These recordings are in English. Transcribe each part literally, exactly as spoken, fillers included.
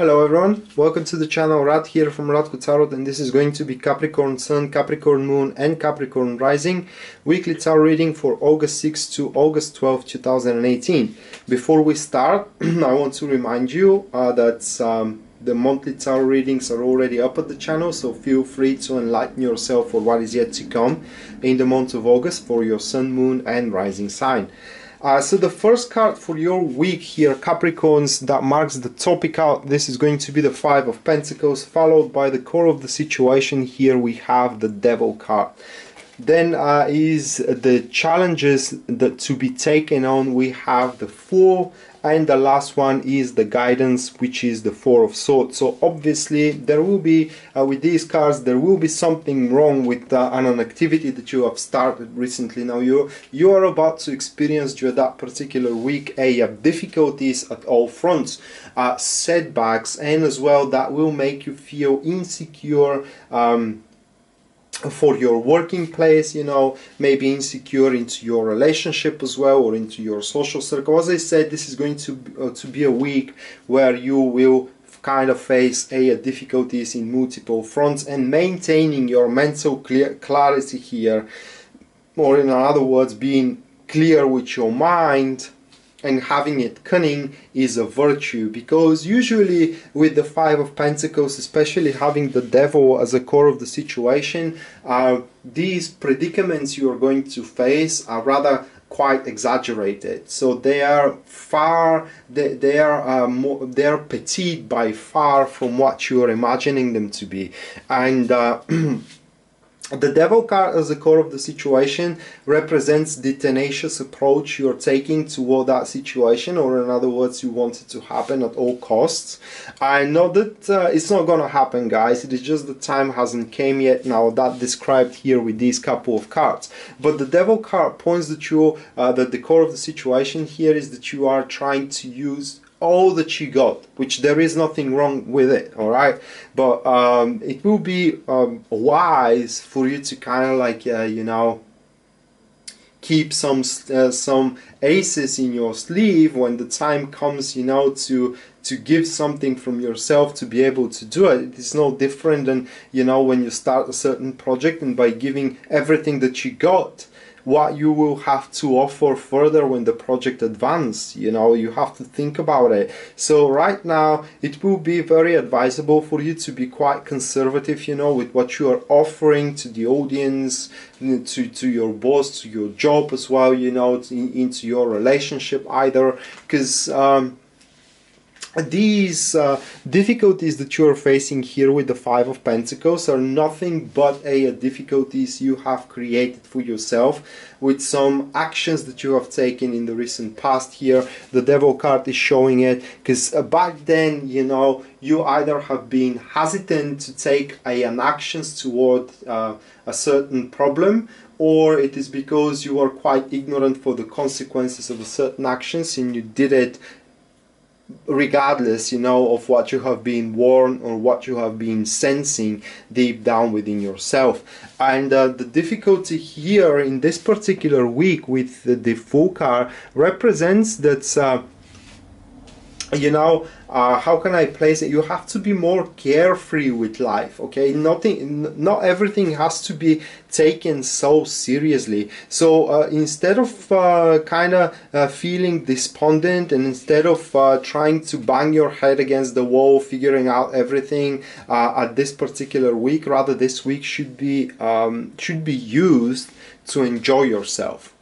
Hello everyone, welcome to the channel. Rad here from Radko Tarot, and this is going to be Capricorn Sun, Capricorn Moon and Capricorn Rising weekly tarot reading for August sixth to August twelfth two thousand eighteen. Before we start, I want to remind you uh, that um, the monthly tarot readings are already up at the channel, so feel free to enlighten yourself for what is yet to come in the month of August for your Sun, Moon and Rising sign. Uh, so the first card for your week here, Capricorns, that marks the topic out, this is going to be the Five of Pentacles, followed by the core of the situation. Here we have the Devil card. Then uh, is the challenges that to be taken on, we have the Fool, and the last one is the guidance, which is the Four of Swords. So obviously there will be uh, with these cards there will be something wrong with uh, an activity that you have started recently. Now you you are about to experience during that particular week a uh, difficulties at all fronts, uh, setbacks, and as well that will make you feel insecure um, for your working place, you know, maybe insecure into your relationship as well, or into your social circle. As I said, this is going to uh, to be a week where you will kind of face a uh, difficulties in multiple fronts, and maintaining your mental clear clarity here, or in other words, being clear with your mind and having it cunning is a virtue, because usually with the Five of Pentacles, especially having the Devil as a core of the situation, uh, these predicaments you are going to face are rather quite exaggerated. So they are far, they, they are uh, more, they are petite by far from what you are imagining them to be. And uh, the Devil card as the core of the situation represents the tenacious approach you're taking toward that situation, or in other words, you want it to happen at all costs. I know that uh, it's not gonna happen, guys, it is just the time hasn't came yet. Now that described here with these couple of cards, but the Devil card points that you uh, that the core of the situation here is that you are trying to use all that you got, which there is nothing wrong with it, all right, but um, it will be um, wise for you to kind of like uh, you know, keep some uh, some aces in your sleeve when the time comes, you know, to to give something from yourself to be able to do it. It's no different than, you know, when you start a certain project, and by giving everything that you got, what you will have to offer further when the project advances, you know, you have to think about it. So right now it will be very advisable for you to be quite conservative, you know, with what you are offering to the audience, to to your boss, to your job as well, you know, in, into your relationship either, because um these uh, difficulties that you are facing here with the Five of Pentacles are nothing but a, a difficulties you have created for yourself with some actions that you have taken in the recent past. Here the Devil card is showing it, because uh, back then, you know, you either have been hesitant to take a, an actions toward uh, a certain problem, or it is because you are quite ignorant for the consequences of a certain actions, and you did it regardless, you know, of what you have been warned or what you have been sensing deep down within yourself. And uh, the difficulty here in this particular week with the, the Fool card represents that, uh, you know, uh, how can I place it? You have to be more carefree with life, okay? Nothing, not everything has to be taken so seriously. So uh, instead of uh, kind of uh, feeling despondent, and instead of uh, trying to bang your head against the wall, figuring out everything uh, at this particular week, rather this week should be um, should be used to enjoy yourself.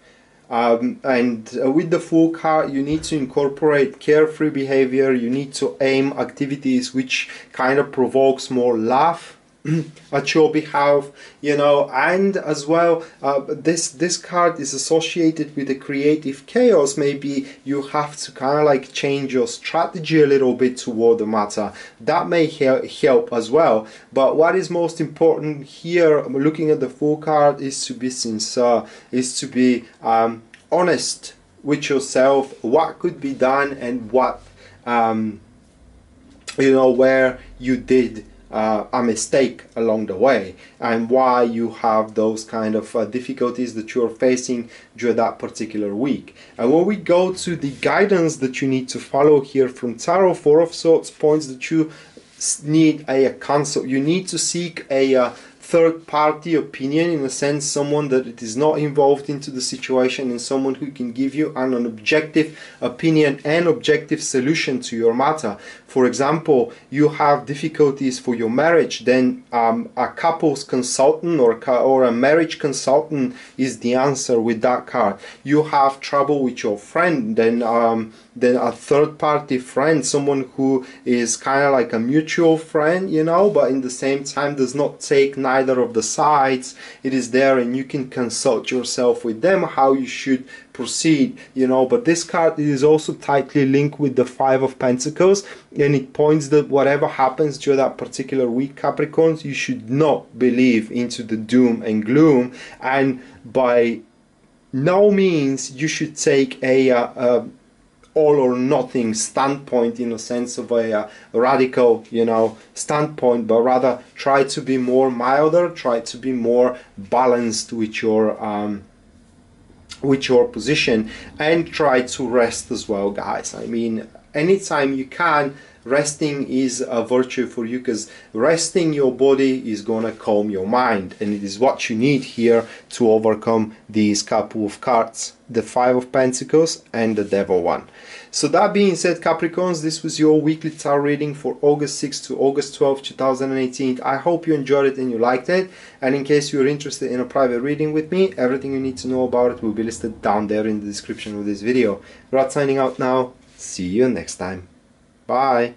Um, and uh, with the Fool card, you need to incorporate carefree behavior, you need to aim activities which kind of provokes more laugh at your behalf, you know, and as well uh, this this card is associated with the creative chaos. Maybe you have to kind of like change your strategy a little bit toward the matter. That may he help as well, but what is most important here looking at the Fool card is to be sincere, is to be um, honest with yourself, what could be done and what um, you know, where you did uh, a mistake along the way, and why you have those kind of uh, difficulties that you're facing during that particular week. And when we go to the guidance that you need to follow here from Tarot, Four of Swords points that you need a, a counsel, you need to seek a uh, third party opinion, in a sense someone that it is not involved into the situation, and someone who can give you an, an objective opinion and objective solution to your matter. For example, you have difficulties for your marriage, then um, a couples consultant or, or a marriage consultant is the answer with that card. You have trouble with your friend, then um, then a third party friend, someone who is kind of like a mutual friend, you know, but in the same time does not take neither of the sides. It is there and you can consult yourself with them how you should proceed, you know. But this card is also tightly linked with the Five of Pentacles, and it points that whatever happens during that particular week, Capricorns, you should not believe into the doom and gloom, and by no means you should take a uh, uh, all or nothing standpoint, in a sense of a uh, radical, you know, standpoint, but rather try to be more milder, try to be more balanced with your um, with your position, and try to rest as well, guys. I mean, anytime you can, resting is a virtue for you, because resting your body is gonna calm your mind, and it is what you need here to overcome these couple of cards, the Five of Pentacles and the Devil one. So that being said, Capricorns, this was your weekly tarot reading for August sixth to August twelfth two thousand eighteen. I hope you enjoyed it and you liked it, and in case you're interested in a private reading with me, everything you need to know about it will be listed down there in the description of this video. Rad signing out now. See you next time. Bye.